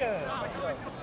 Good.